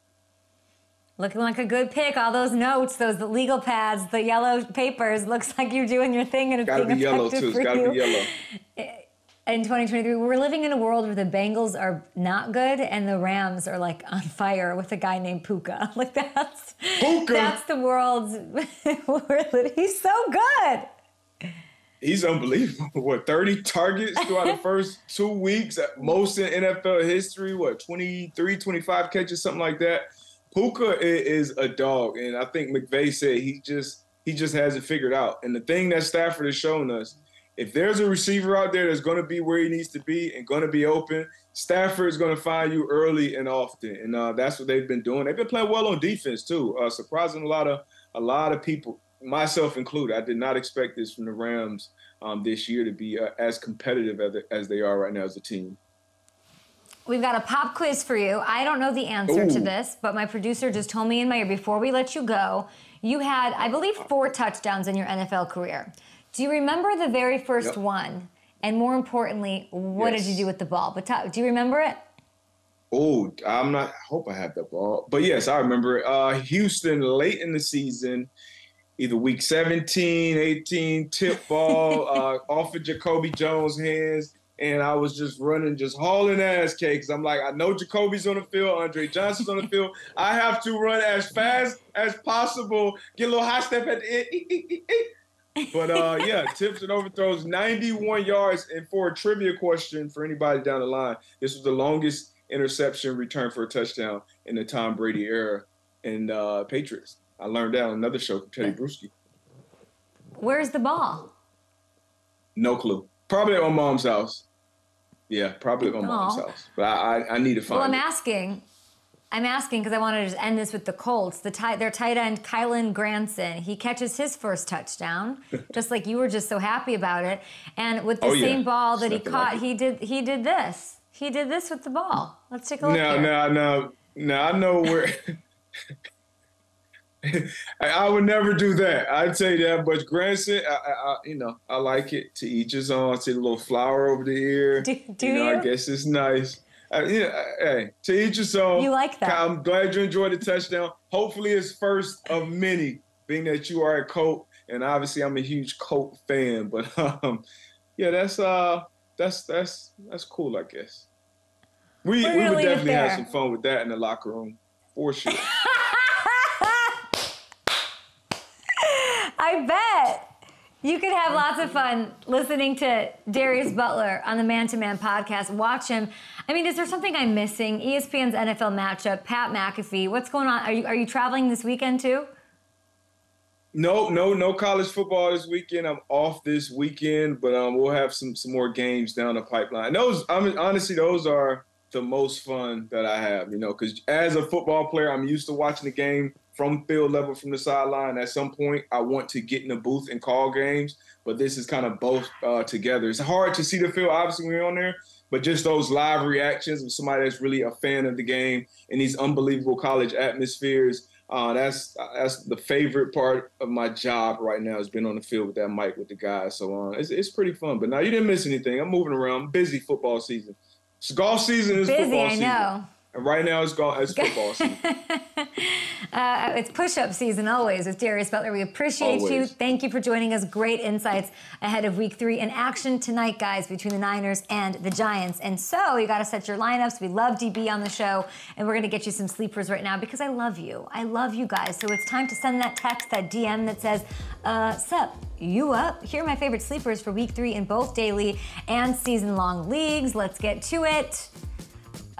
Looking like a good pick. All those notes, those legal pads, the yellow papers. Looks like you're doing your thing, and it's gotta being be effective too. It's for gotta you. Be yellow too. In twenty twenty-three, we're living in a world where the Bengals are not good and the Rams are like on fire with a guy named Puka. Like that's Puka. That's the world we're living. He's so good. He's unbelievable. What, thirty targets throughout the first two weeks, most in N F L history. What, twenty-three, twenty-five catches, something like that. Puka is a dog, and I think McVay said he just he just has it figured out. And the thing that Stafford has shown us, if there's a receiver out there that's going to be where he needs to be and going to be open, Stafford is going to find you early and often, and uh, that's what they've been doing. They've been playing well on defense too, uh, surprising a lot of a lot of people, myself included. I did not expect this from the Rams um, this year to be uh, as competitive as, as they are right now as a team. We've got a pop quiz for you. I don't know the answer Ooh. to this, but my producer just told me in my ear before we let you go, you had, I believe, four touchdowns in your N F L career. Do you remember the very first yep. one? And more importantly, what yes. did you do with the ball? But t- do you remember it? Oh, I'm not, I hope I have the ball. But yes, I remember it. Uh, Houston, late in the season, either week seventeen, eighteen, tip ball, uh, off of Jacoby Jones' hands. And I was just running, just hauling ass cakes. I'm like, I know Jacoby's on the field, Andre Johnson's on the field. I have to run as fast as possible, get a little high step at the end. E- e- e- e. But, uh, yeah, tips and overthrows, ninety-one yards. And for a trivia question for anybody down the line, this was the longest interception return for a touchdown in the Tom Brady era in uh, Patriots. I learned that on another show from Teddy Bruschi. Where's the ball? No clue. Probably at my mom's house. Yeah, probably at my mom's Aww. house. But I, I, I need to find Well, I'm it. asking. I'm asking because I want to just end this with the Colts. The tight, their tight end, Kylan Granson, he catches his first touchdown, just like you were just so happy about it. And with the oh, same yeah. ball that Nothing he caught, like he did he did this. He did this with the ball. Let's take a look No, here. no, no. No, I know where. I would never do that. I'd tell you that. But Granson, I, I, you know, I like it. To each his own. I see the little flower over the ear. Do, do you? Know, you? I guess it's nice. I, you know, hey, to each his own. You like that. I'm glad you enjoyed the touchdown. Hopefully it's first of many, being that you are a Colt. And obviously I'm a huge Colt fan. But, um, yeah, that's uh, that's that's that's cool, I guess. We, we would definitely have some fun with that in the locker room. For sure. I bet you could have lots of fun listening to Darius Butler on the Man to Man podcast. Watch him. I mean, is there something I'm missing? E S P N's N F L matchup, Pat McAfee. What's going on? Are you are you traveling this weekend too? No, no, no college football this weekend. I'm off this weekend, but um, we'll have some some more games down the pipeline. Those, I mean, honestly, those are the most fun that I have. You know, because as a football player, I'm used to watching the game from field level, from the sideline. At some point, I want to get in the booth and call games, but this is kind of both uh, together. It's hard to see the field, obviously, when you're on there, but just those live reactions of somebody that's really a fan of the game and these unbelievable college atmospheres, uh, that's that's the favorite part of my job right now, has been on the field with that mic with the guys. So on. Uh, it's, it's pretty fun. But now you didn't miss anything. I'm moving around. I'm busy football season. It's golf season. It's busy, football season. I know. And right now it's golf. It's football season. Uh, it's push-up season always with Darius Butler. We appreciate always. you. Thank you for joining us. Great insights ahead of week three. And action tonight, guys, between the Niners and the Giants. And so you got to set your lineups. We love D B on the show. And we're going to get you some sleepers right now because I love you. I love you guys. So it's time to send that text, that D M that says, uh, sup, you up? Here are my favorite sleepers for week three in both daily and season-long leagues. Let's get to it.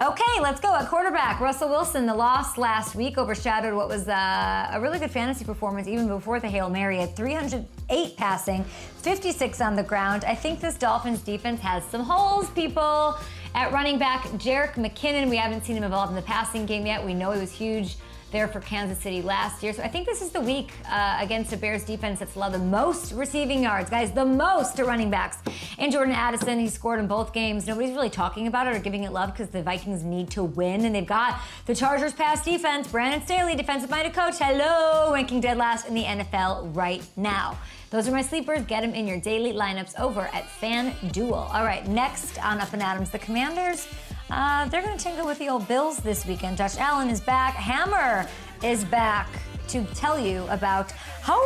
Okay, let's go. At quarterback, Russell Wilson, the loss last week overshadowed what was uh, a really good fantasy performance even before the Hail Mary at three hundred eight passing, fifty-six on the ground. I think this Dolphins defense has some holes, people. At running back, Jerick McKinnon, we haven't seen him involved in the passing game yet. We know he was huge there for Kansas City last year. So I think this is the week uh, against a Bears defense that's allowed the most receiving yards, guys, the most to running backs. And Jordan Addison, he scored in both games. Nobody's really talking about it or giving it love because the Vikings need to win, and they've got the Chargers pass defense. Brandon Staley, defensive-minded coach, hello, ranking dead last in the N F L right now. Those are my sleepers. Get them in your daily lineups over at FanDuel. All right, next on Up and Adams, the Commanders. Uh, they're going to tinker with the old Bills this weekend. Josh Allen is back. Hammer is back to tell you about how...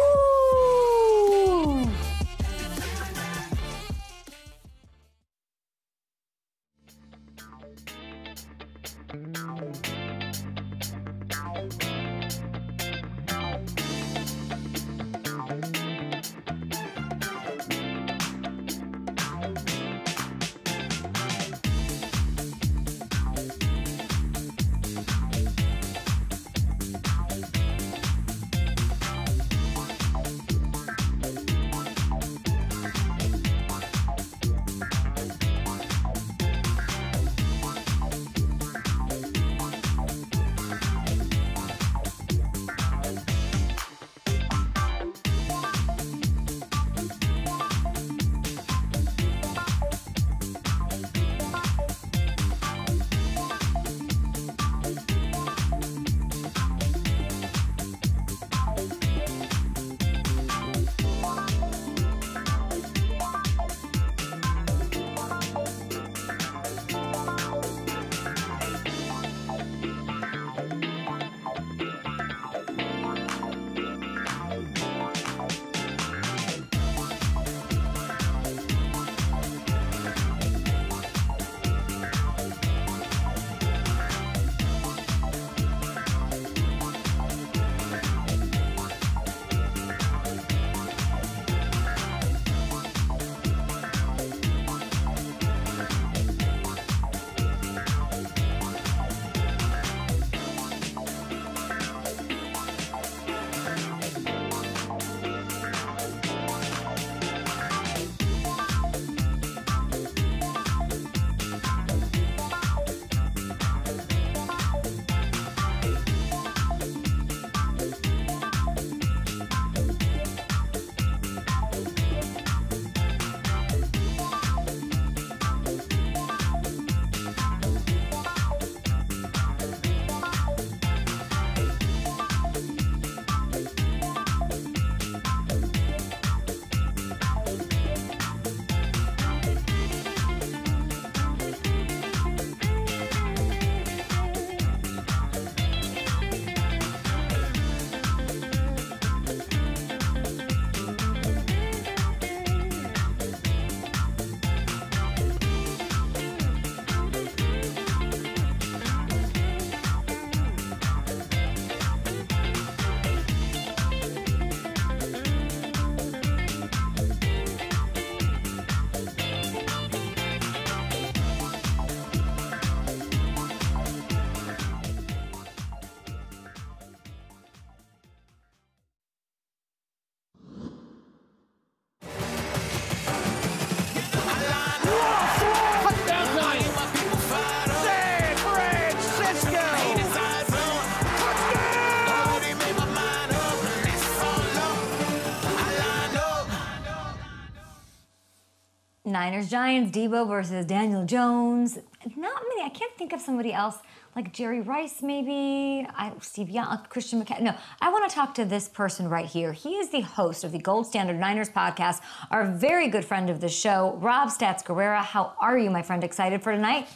Niners, Giants, Debo versus Daniel Jones. Not many. I can't think of somebody else like Jerry Rice, maybe. I, Steve Young, Christian McCaffrey. No, I want to talk to this person right here. He is the host of the Gold Standard Niners podcast, our very good friend of the show, Rob Stats Guerrera. How are you, my friend? Excited for tonight?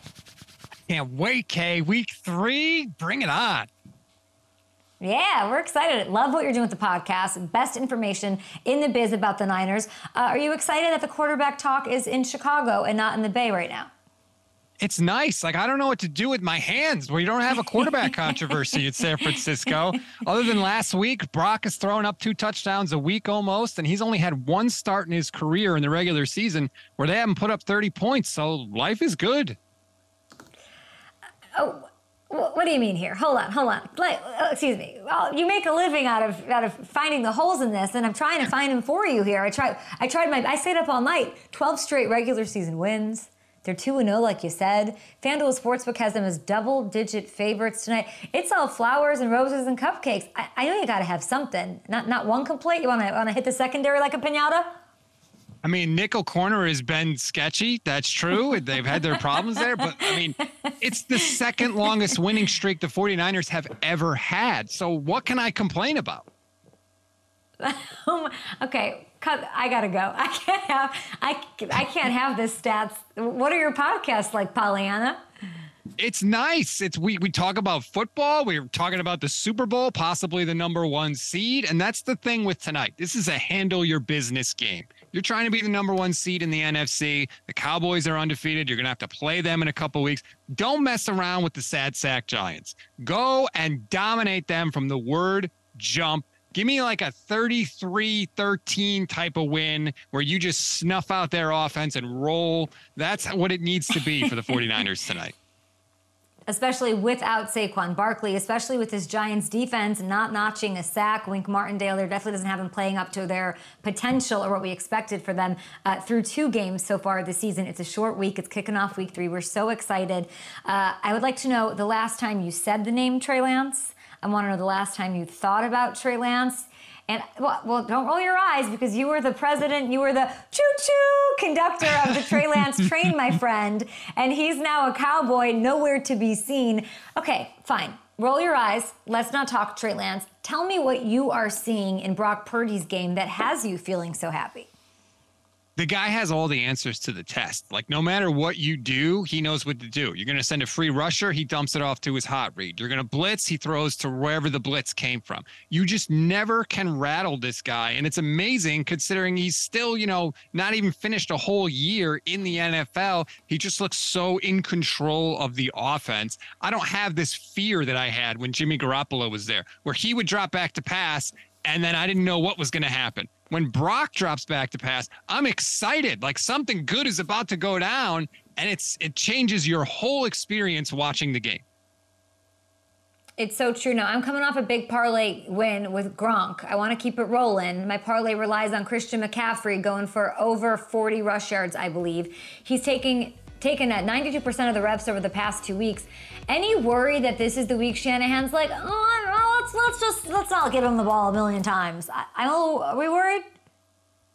Can't wait, Kay. Week three, bring it on. Yeah, we're excited. Love what you're doing with the podcast. Best information in the biz about the Niners. Uh, are you excited that the quarterback talk is in Chicago and not in the Bay right now? It's nice. Like, I don't know what to do with my hands. We don't have a quarterback controversy at San Francisco. Other than last week, Brock has thrown up two touchdowns a week almost, and he's only had one start in his career in the regular season where they haven't put up thirty points, so life is good. Oh, what do you mean here? Hold on, hold on. Like, excuse me. Well, you make a living out of out of finding the holes in this, and I'm trying to find them for you here. I tried. I tried my. I stayed up all night. twelve straight regular season wins. They're two and oh, like you said. FanDuel Sportsbook has them as double-digit favorites tonight. It's all flowers and roses and cupcakes. I, I know you got to have something. Not not one complaint. You want to want to hit the secondary like a piñata? I mean, nickel corner has been sketchy. That's true. They've had their problems there. But, I mean, it's the second longest winning streak the forty-niners have ever had. So what can I complain about? Okay. Cut, I gotta go. I can't have. I I can't have this stats. What are your podcasts like, Pollyanna? It's nice. It's we we talk about football. We're talking about the Super Bowl, possibly the number one seed, and that's the thing with tonight. This is a handle your business game. You're trying to be the number one seed in the N F C. The Cowboys are undefeated. You're gonna have to play them in a couple weeks. Don't mess around with the sad sack Giants. Go and dominate them from the word jump. Give me like a thirty-three thirteen type of win where you just snuff out their offense and roll. That's what it needs to be for the forty-niners tonight. Especially without Saquon Barkley, especially with this Giants defense not notching a sack. Wink Martindale there definitely doesn't have them playing up to their potential or what we expected for them uh, through two games so far this season. It's a short week. It's kicking off week three. We're so excited. Uh, I would like to know the last time you said the name Trey Lance. I want to know the last time you thought about Trey Lance. And, well, well, don't roll your eyes because you were the president. You were the choo-choo conductor of the Trey Lance train, my friend. And he's now a Cowboy, nowhere to be seen. Okay, fine. Roll your eyes. Let's not talk Trey Lance. Tell me what you are seeing in Brock Purdy's game that has you feeling so happy. The guy has all the answers to the test. Like, no matter what you do, he knows what to do. You're going to send a free rusher, he dumps it off to his hot read. You're going to blitz, he throws to wherever the blitz came from. You just never can rattle this guy. And it's amazing considering he's still, you know, not even finished a whole year in the N F L. He just looks so in control of the offense. I don't have this fear that I had when Jimmy Garoppolo was there, where he would drop back to pass, and then I didn't know what was going to happen. When Brock drops back to pass, I'm excited. Like something good is about to go down, and it's it changes your whole experience watching the game. It's so true. Now, I'm coming off a big parlay win with Gronk. I want to keep it rolling. My parlay relies on Christian McCaffrey going for over forty rush yards, I believe. He's taking... taken at ninety-two percent of the reps over the past two weeks. Any worry that this is the week Shanahan's like, oh, let's let's just let's not give him the ball a million times? I, I don't. Are we worried?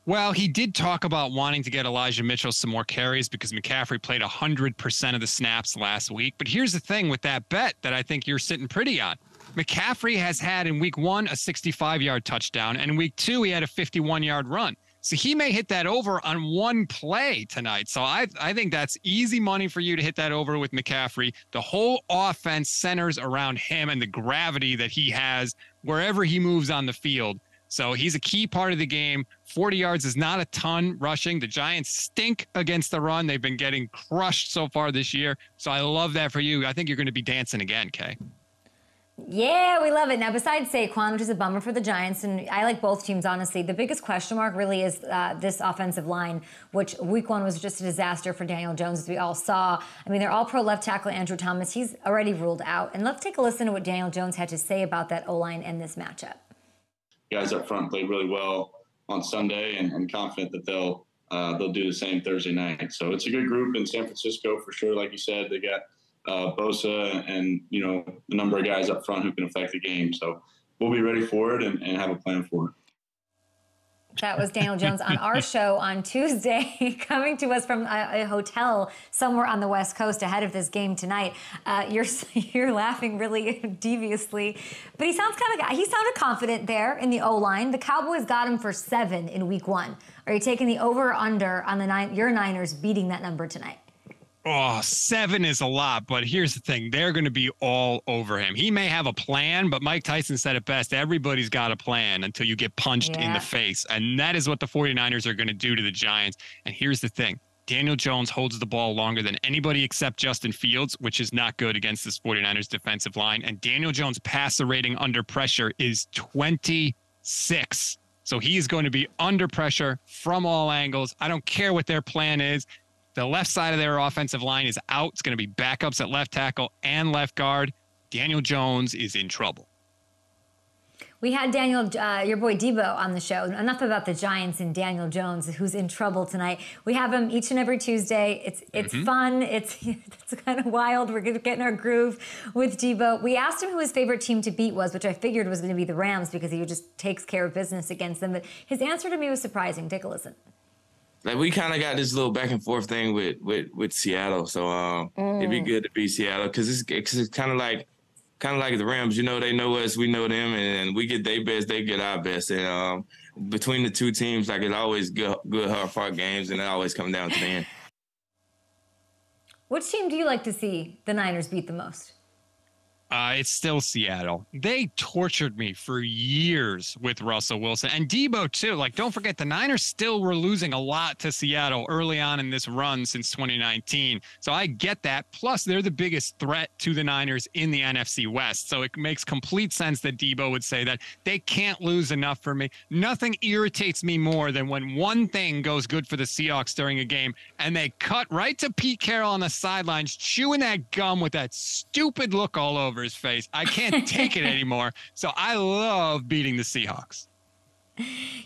Well, he did talk about wanting to get Elijah Mitchell some more carries because McCaffrey played one hundred percent of the snaps last week. But here's the thing with that bet that I think you're sitting pretty on. McCaffrey has had in week one a sixty-five yard touchdown, and in week two he had a fifty-one yard run. So he may hit that over on one play tonight. So I I think that's easy money for you to hit that over with McCaffrey. The whole offense centers around him and the gravity that he has wherever he moves on the field. So he's a key part of the game. forty yards is not a ton rushing. The Giants stink against the run. They've been getting crushed so far this year. So I love that for you. I think you're going to be dancing again, Kay. Yeah, we love it. Now, besides Saquon, which is a bummer for the Giants, and I like both teams, honestly, the biggest question mark really is uh, this offensive line, which week one was just a disaster for Daniel Jones, as we all saw. I mean, they're all pro left tackle Andrew Thomas. He's already ruled out. And let's take a listen to what Daniel Jones had to say about that O-line and this matchup. Guys up front played really well on Sunday, and I'm confident that they'll uh, they'll do the same Thursday night. So it's a good group in San Francisco for sure. Like you said, they got – Uh, Bosa and, you know, the number of guys up front who can affect the game. So we'll be ready for it and, and have a plan for it. That was Daniel Jones on our show on Tuesday, coming to us from a, a hotel somewhere on the West Coast ahead of this game tonight. Uh, you're you're laughing really deviously, but he sounds kind of he sounded confident there in the O line. The Cowboys got him for seven in week one. Are you taking the over or under on the nine, your Niners beating that number tonight? Oh, seven is a lot, but here's the thing. They're going to be all over him. He may have a plan, but Mike Tyson said it best. Everybody's got a plan until you get punched yeah. in the face. And that is what the forty-niners are going to do to the Giants. And here's the thing. Daniel Jones holds the ball longer than anybody except Justin Fields, which is not good against this forty-niners defensive line. And Daniel Jones' passer rating under pressure is twenty-six. So he is going to be under pressure from all angles. I don't care what their plan is. The left side of their offensive line is out. It's going to be backups at left tackle and left guard. Daniel Jones is in trouble. We had Daniel, uh, your boy Debo, on the show. Enough about the Giants and Daniel Jones, who's in trouble tonight. We have him each and every Tuesday. It's it's mm-hmm. fun. It's it's kind of wild. We're getting our groove with Debo. We asked him who his favorite team to beat was, which I figured was going to be the Rams because he just takes care of business against them. But his answer to me was surprising. Take a listen. Like, we kind of got this little back and forth thing with with with Seattle, so um, mm. it'd be good to beat Seattle because it's, it's kind of like. Kind of like the Rams, you know, they know us, we know them, and we get their best, they get our best. And um, between the two teams, like, it's always good, good hard-fought games, and it always comes down to the end. Which team do you like to see the Niners beat the most? Uh, it's still Seattle. They tortured me for years with Russell Wilson and Debo too. Like, don't forget the Niners still were losing a lot to Seattle early on in this run since twenty nineteen. So I get that. Plus they're the biggest threat to the Niners in the N F C West. So it makes complete sense that Debo would say that they can't lose enough for me. Nothing irritates me more than when one thing goes good for the Seahawks during a game and they cut right to Pete Carroll on the sidelines, chewing that gum with that stupid look all over his face. I can't take it anymore. So I love beating the Seahawks.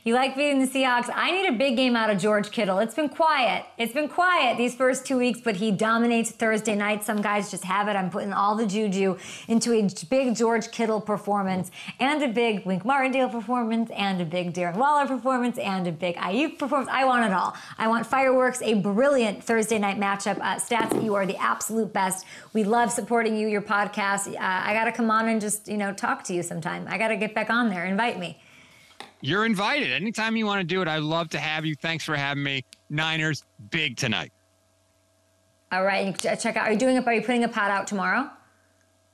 You like beating the Seahawks. I need a big game out of George Kittle. It's been quiet. It's been quiet these first two weeks, but he dominates Thursday night. Some guys just have it. I'm putting all the juju into a big George Kittle performance and a big Wink Martindale performance and a big Darren Waller performance and a big Ayuk performance. I want it all. I want fireworks, a brilliant Thursday night matchup. Uh, Stats, you are the absolute best. We love supporting you, your podcast. Uh, I got to come on and just, you know, talk to you sometime. I got to get back on there. Invite me. You're invited. Anytime you want to do it, I'd love to have you. Thanks for having me. Niners, big tonight. All right. Check out. Are you doing it? Are you putting a pod out tomorrow?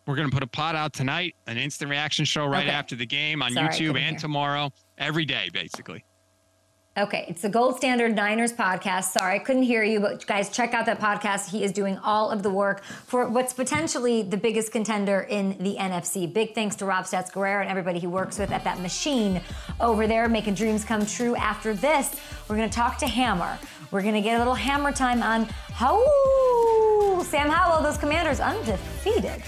We're going to put a pod out tonight, an instant reaction show right okay. after the game on Sorry, YouTube and hear. tomorrow. Every day, basically. Okay, it's the Gold Standard Niners podcast. Sorry, I couldn't hear you, but guys, check out that podcast. He is doing all of the work for what's potentially the biggest contender in the N F C. Big thanks to Rob Stats Guerrera and everybody he works with at that machine over there, making dreams come true. After this, we're going to talk to Hammer. We're going to get a little hammer time on Howell. Sam Howell, those Commanders undefeated.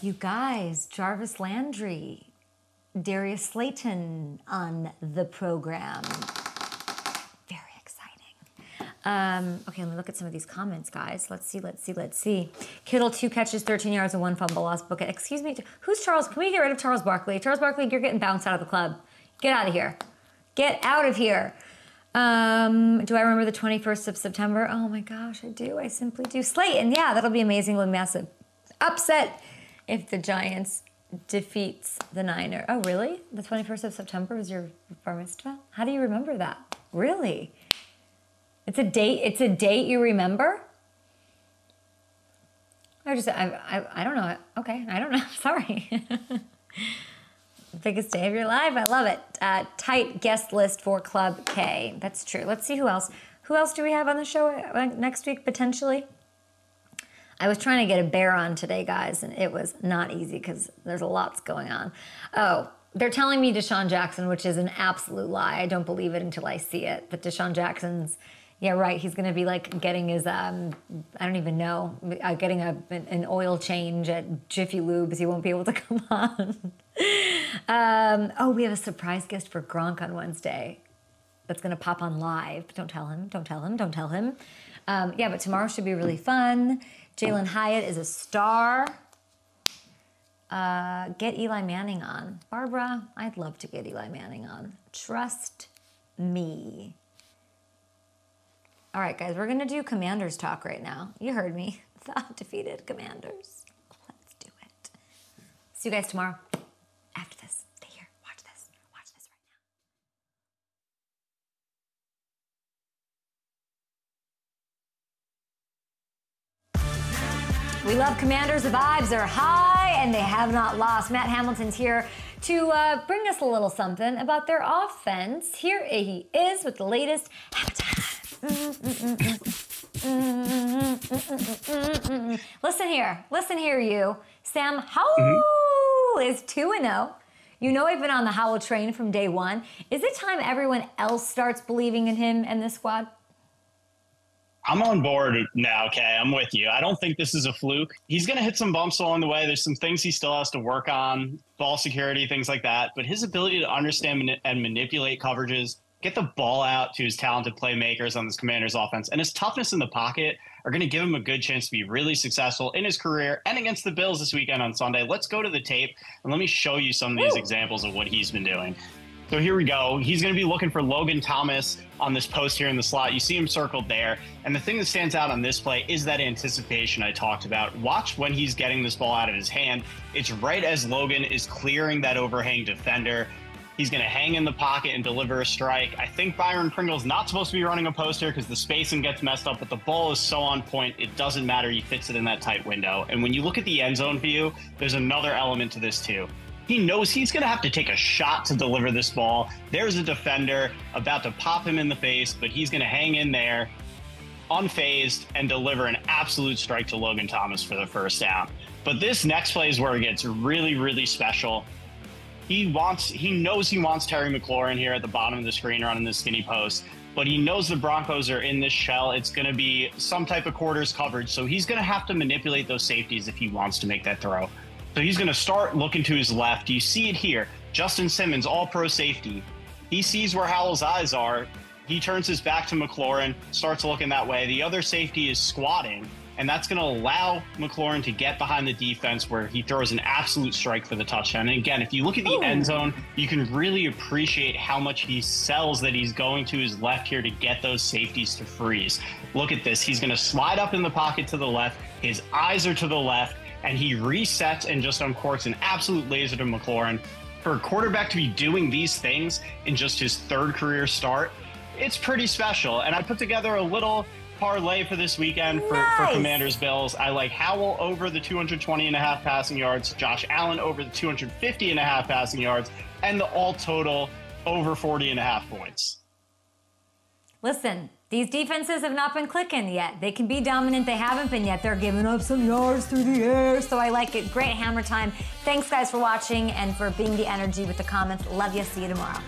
You guys, Jarvis Landry, Darius Slayton on the program. Very exciting. Um, okay, let me look at some of these comments, guys. Let's see, let's see, let's see. Kittle, two catches, thirteen yards, and one fumble loss. Book it. Excuse me, who's Charles? Can we get rid of Charles Barkley? Charles Barkley, you're getting bounced out of the club. Get out of here. Get out of here. Um, do I remember the twenty-first of September? Oh my gosh, I do. I simply do. Slayton, yeah, that'll be amazing. It'll be massive upset if the Giants defeats the Niners. Oh, really? The twenty-first of September was your bar mitzvah? How do you remember that? Really? It's a date, it's a date you remember? I just, I, I, I don't know. Okay, I don't know, sorry. Biggest day of your life, I love it. Uh, tight guest list for Club K. That's true. Let's see who else. Who else do we have on the show next week, potentially? I was trying to get a bear on today, guys, and it was not easy because there's a lot going on. Oh, they're telling me Deshaun Jackson, which is an absolute lie. I don't believe it until I see it. That Deshaun Jackson's, yeah, right, he's going to be like getting his, um, I don't even know, uh, getting a, an oil change at Jiffy Lube, so he won't be able to come on. um, oh, we have a surprise guest for Gronk on Wednesday that's going to pop on live. Don't tell him, don't tell him, don't tell him. Um, yeah, but tomorrow should be really fun. Jalen Hyatt is a star. Uh, get Eli Manning on. Barbara, I'd love to get Eli Manning on. Trust me. All right, guys, we're going to do Commanders talk right now. You heard me. The undefeated Commanders. Let's do it. See you guys tomorrow. After this. Stay here. Watch this. Watch this right now. We love Commanders. The vibes are high, and they have not lost. Matt Hamilton's here to uh, bring us a little something about their offense. Here he is with the latest. Listen here. Listen here, you. Sam Howell mm-hmm. is two and oh. You know I've been on the Howell train from day one. Is it time everyone else starts believing in him and this squad? I'm on board now, okay? I'm with you. I don't think this is a fluke. He's going to hit some bumps along the way. There's some things he still has to work on, ball security, things like that. But his ability to understand and manipulate coverages, get the ball out to his talented playmakers on this Commanders offense, and his toughness in the pocket are going to give him a good chance to be really successful in his career and against the Bills this weekend on Sunday. Let's go to the tape, and let me show you some of these Ooh. examples of what he's been doing. So here we go. He's going to be looking for Logan Thomas on this post here in the slot. You see him circled there. And the thing that stands out on this play is that anticipation I talked about. Watch when he's getting this ball out of his hand. It's right as Logan is clearing that overhang defender. He's going to hang in the pocket and deliver a strike. I think Byron Pringle's not supposed to be running a post here because the spacing gets messed up, but the ball is so on point, it doesn't matter. He fits it in that tight window. And when you look at the end zone view, there's another element to this too. He knows he's going to have to take a shot to deliver this ball. There's a defender about to pop him in the face, but he's going to hang in there, unfazed, and deliver an absolute strike to Logan Thomas for the first down. But this next play is where it gets really, really special. He wants, he knows he wants Terry McLaurin here at the bottom of the screen running this skinny post, but he knows the Broncos are in this shell. It's going to be some type of quarters coverage, so he's going to have to manipulate those safeties if he wants to make that throw. So he's going to start looking to his left. You see it here. Justin Simmons, all-pro safety. He sees where Howell's eyes are. He turns his back to McLaurin, starts looking that way. The other safety is squatting, and that's going to allow McLaurin to get behind the defense where he throws an absolute strike for the touchdown. And again, if you look at the Ooh. end zone, you can really appreciate how much he sells that he's going to his left here to get those safeties to freeze. Look at this. He's going to slide up in the pocket to the left. His eyes are to the left. And he resets and just uncorks an absolute laser to McLaurin. For a quarterback to be doing these things in just his third career start, it's pretty special. And I put together a little parlay for this weekend for, nice. for Commanders Bills. I like Howell over the two hundred twenty and a half passing yards, Josh Allen over the two hundred fifty and a half passing yards, and the all total over forty and a half points. Listen. These defenses have not been clicking yet. They can be dominant, they haven't been yet. They're giving up some yards through the air, so I like it. Great hammer time. Thanks, guys, for watching and for being the energy with the comments. Love you. See you tomorrow.